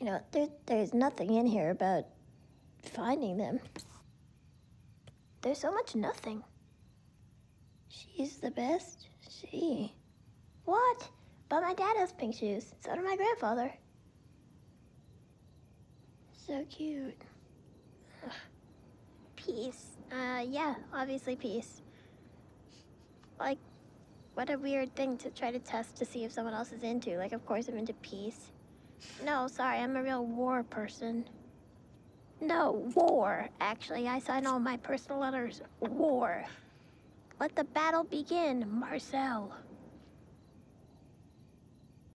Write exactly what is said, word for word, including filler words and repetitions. you know, there, there's nothing in here about finding them. There's so much nothing. She's the best she. What? But my dad has pink shoes. So did my grandfather. So cute. Ugh. Peace. Uh, yeah, obviously peace. Like, what a weird thing to try to test to see if someone else is into. Like, of course I'm into peace. No, sorry, I'm a real war person. No, war, actually. I sign all my personal letters, war. Let the battle begin, Marcel.